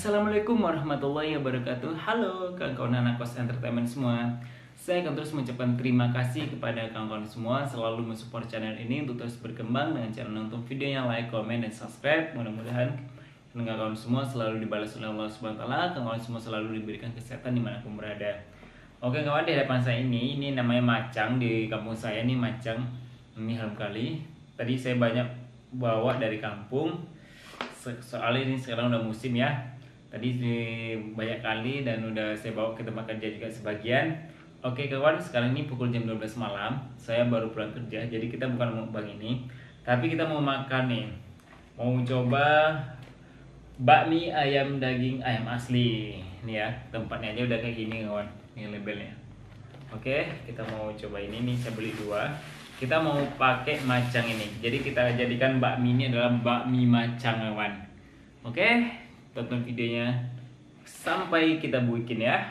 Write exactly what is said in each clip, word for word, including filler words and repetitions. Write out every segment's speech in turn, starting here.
Assalamualaikum warahmatullahi wabarakatuh. Halo kawan-kawan Anak Kos Entertainment semua. Saya akan terus mengucapkan terima kasih kepada kawan-kawan semua selalu mensupport channel ini untuk terus berkembang dengan cara nonton videonya, like, komen, dan subscribe. Mudah-mudahan kawan-kawan semua selalu dibalas oleh Allah Subhanahu wa taala, kawan-kawan semua selalu diberikan kesehatan dimanapun berada. Oke kawan, di hadapan saya ini, ini namanya macang di kampung saya ini macang. Ini harum kali. Tadi saya banyak bawa dari kampung. Soalnya ini sekarang udah musim ya. Tadi banyak kali dan udah saya bawa ke tempat kerja juga sebagian. Oke kawan, sekarang ini pukul jam dua belas malam. Saya baru pulang kerja, jadi kita bukan mau bang ini, tapi kita mau makan nih. Mau coba bakmi ayam daging ayam asli. Ini ya, tempatnya aja udah kayak gini kawan. Ini labelnya. Oke, kita mau coba ini nih, saya beli dua. Kita mau pakai macang ini, jadi kita jadikan bakmi ini adalah bakmi macang kawan. Oke, tonton videonya sampai kita bikin ya.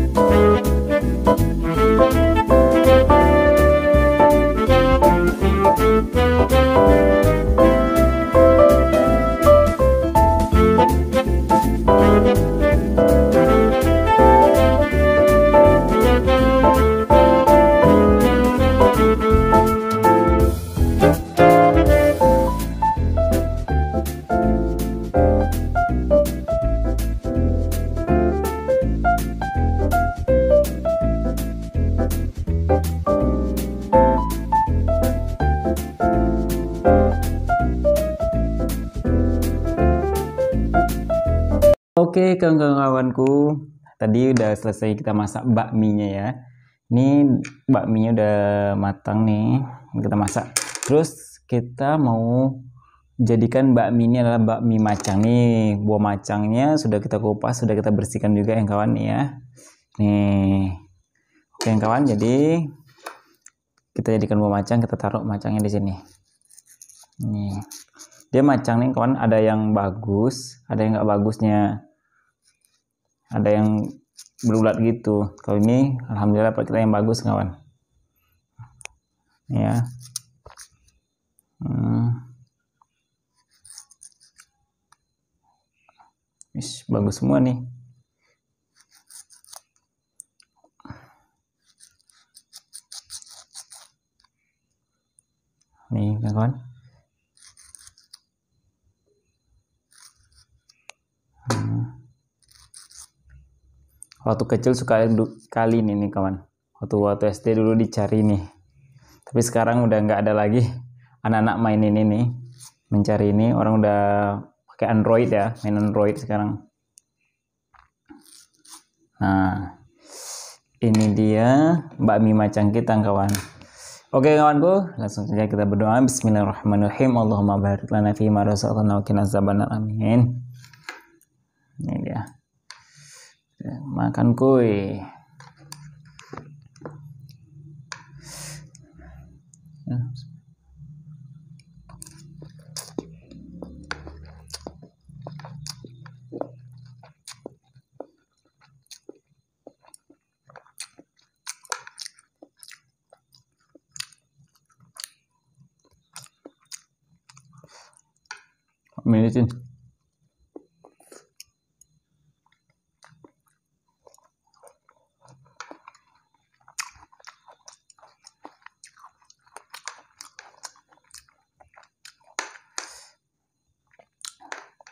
Oke kawan-kawanku, tadi udah selesai kita masak bakminya ya. Ini bakminya udah matang nih, kita masak. Terus kita mau jadikan bakmi ini adalah bakmi macang nih. Buah macangnya sudah kita kupas, sudah kita bersihkan juga yang kawan nih ya. Nih, oke yang kawan, jadi kita jadikan buah macang, kita taruh macangnya di sini. Nih, dia macang nih kawan, ada yang bagus, ada yang nggak bagusnya. Ada yang berulat gitu. Kalau ini alhamdulillah dapat kita yang bagus kawan. Ya. Hmm. Ish, bagus semua nih. Nih kawan. Hmm. Waktu kecil suka kali ini nih kawan. Waktu waktu S D dulu dicari nih. Tapi sekarang udah nggak ada lagi anak-anak main ini nih. Mencari ini orang udah pakai Android ya, main Android sekarang. Nah, ini dia bakmi macang kita kawan. Oke kawanku, langsung saja kita berdoa. Bismillahirrahmanirrahim. Allahumma barik lana fi ma razaqtana wa qina azabannar. Amin. Ini dia. Makan kue. Melihatin.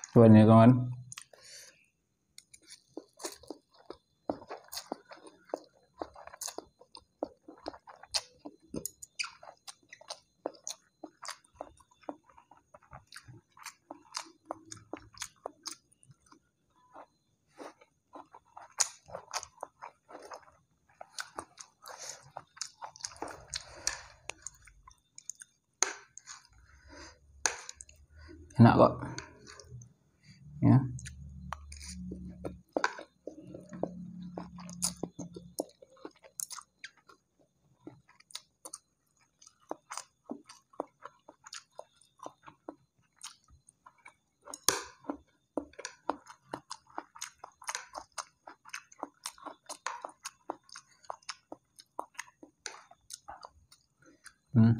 Coba nih kawan. Enak kok. Ya. Hmm.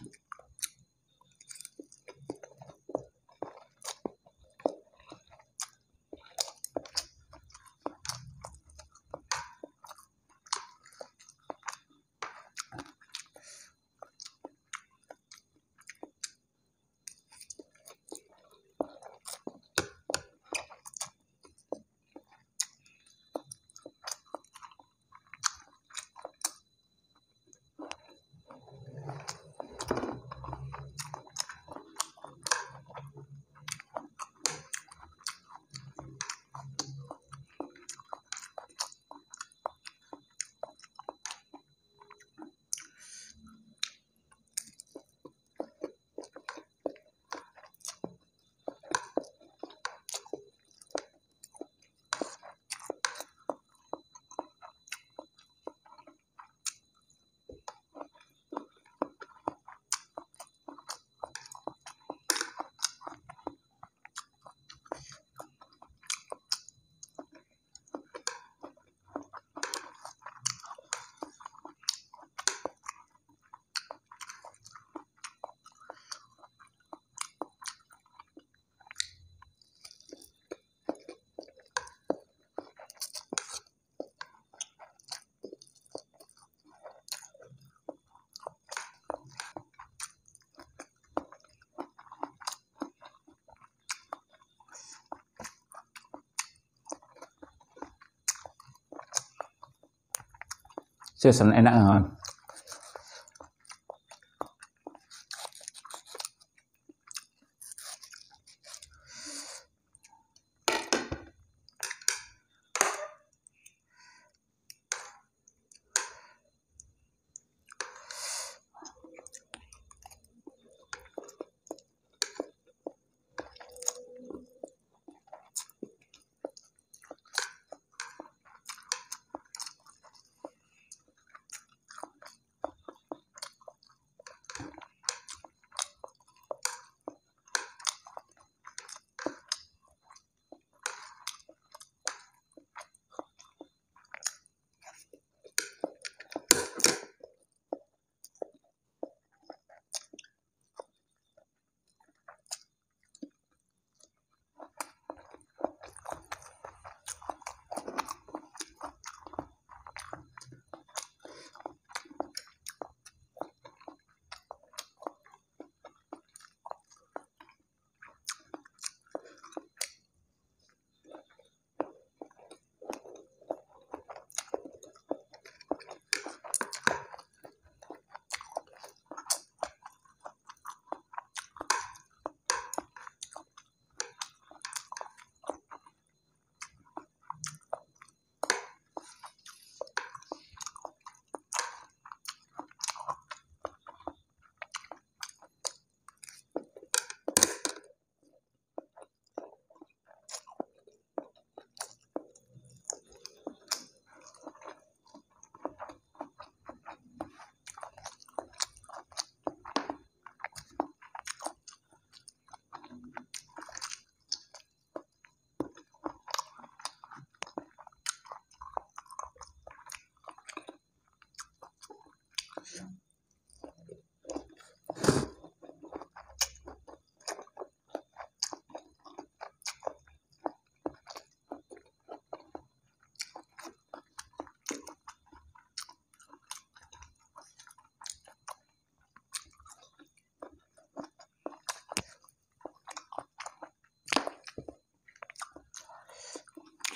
Season enak kan?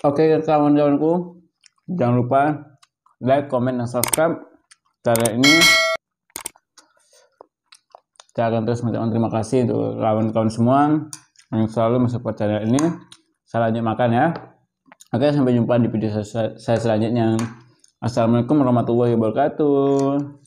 Oke kawan-kawanku, jangan lupa like, comment, dan subscribe. Cara ini saya akan terus mengucapkan terima kasih untuk kawan-kawan semua yang selalu mensupport channel ini. Saya lanjut makan ya. Oke, sampai jumpa di video saya selanjutnya. Assalamualaikum warahmatullahi wabarakatuh.